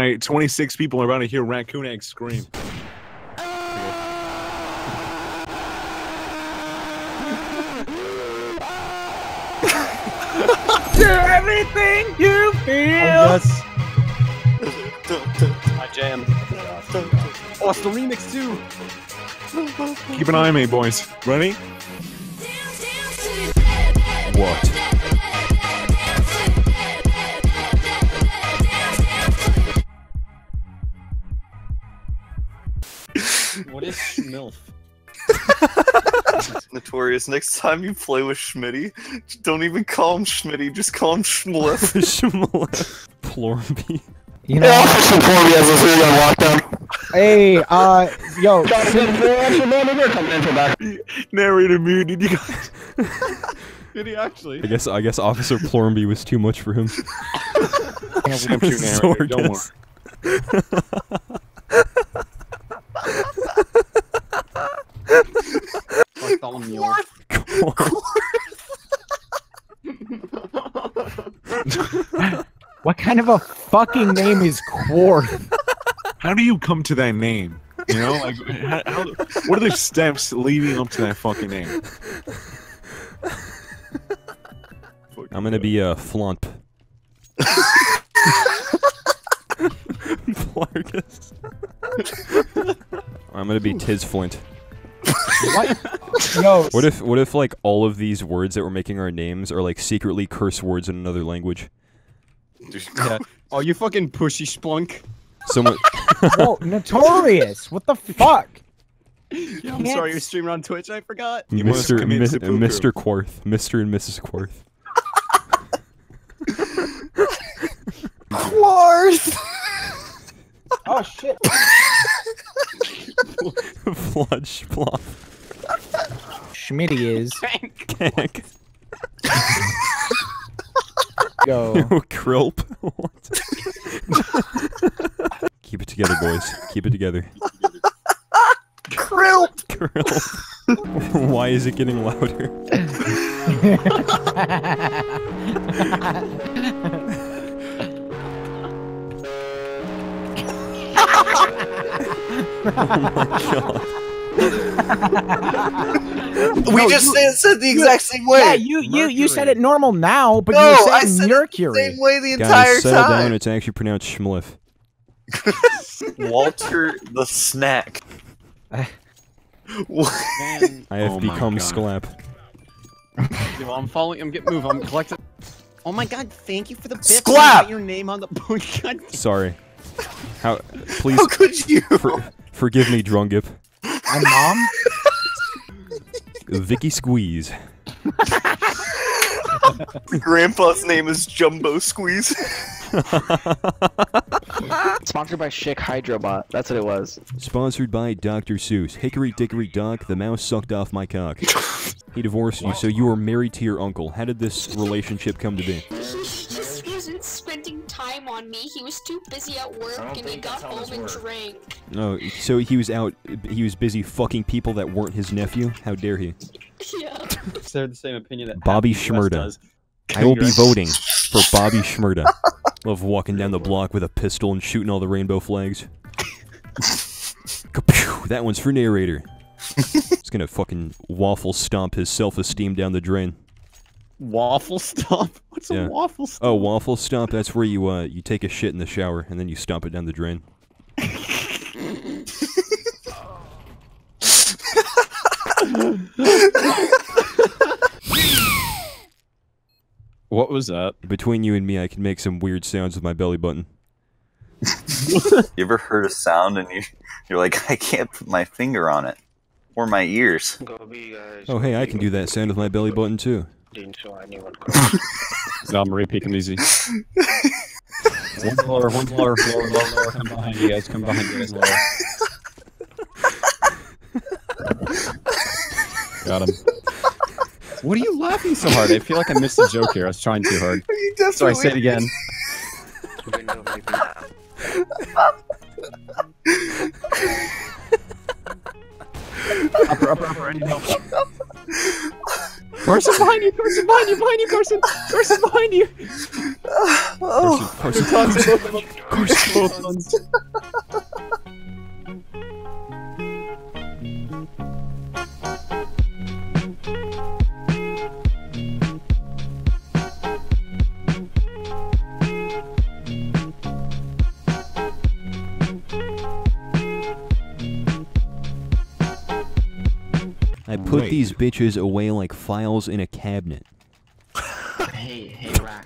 my 26 people are about to hear RaccoonEggs scream. Do everything you feel! Yes. My jam. Oh, it's the remix too! Keep an eye on me, boys. Ready? What? What is Schmilf? Notorious, next time you play with Schmitty, don't even call him Schmitty, just call him Schmilf. Schmilf. Plormby. You know, Plormby has a serial lockdown. Hey, yo. Narrator muted, you guys. Did he actually? I guess Officer Plormby was too much for him. Narrator, don't worry. What kind of a fucking name is Quarth? How do you come to that name? You know, like, how, what are the steps leading up to that fucking name? I'm gonna be a flump. Flargus. I'm gonna be Tiz Flint. What? No. What if like all of these words that we're making our names are like secretly curse words in another language? Yeah. Oh, you fucking pushy splunk. Someone. Whoa, Notorious! What the fuck? Yeah, I'm sorry, you're streaming on Twitch. I forgot. Mr. Quarth, Mr. and Mrs. Quarth. Quarth. Oh shit. Fludge flop. Schmitty is. Kank. Yo. Krilp. What? Keep it together, boys. Keep it together. Krilp! Krilp. Why is it getting louder? Oh my god. We just said the exact same way. Yeah, you said it normal now, but no, you said Mercury. The same way the entire time. Settle down, it's actually pronounced Schmliff. Walter the Snack. What? Man. I have become Sclap. Yo, I'm collecting. Oh my god, thank you for the bit. Sclap! Your name on the Sorry. How? Please. How could you? Forgive me, Drungip. My mom? Vicky Squeeze. Grandpa's name is Jumbo Squeeze. Sponsored by Chick Hydrobot. That's what it was. Sponsored by Dr. Seuss. Hickory Dickory Dock, the mouse sucked off my cock. He divorced you, so you were married to your uncle. How did this relationship come to be? Spending time on me, he was too busy at work, and he got home and drank. No, so he was out. He was busy fucking people that weren't his nephew. How dare he? Yeah. They're the same opinion that Bobby Shmurda. I will be voting for Bobby Shmurda. Love walking down the block with a pistol and shooting all the rainbow flags. Kapew, that one's for Narrator. He's gonna fucking waffle stomp his self-esteem down the drain. Waffle stomp? What's a waffle stomp? Oh, waffle stomp, that's where you you take a shit in the shower and then you stomp it down the drain. What was that? Between you and me, I can make some weird sounds with my belly button. You ever heard a sound and you're like, I can't put my finger on it. Or my ears. Oh hey, I can do that sound with my belly button too. Didn't show anyone. No, I'm repeating easy. One lower. Come behind you guys. Lower. Got him. What are you laughing so hard? I feel like I missed a joke here. I was trying too hard. Sorry, say it again. Upper, any help? Carson, behind you! Carson, behind you! Carson! Carson, behind you! Oh, Carson, Carson, Carson. I put these bitches away like files in a cabinet. Hey, hey, Rack.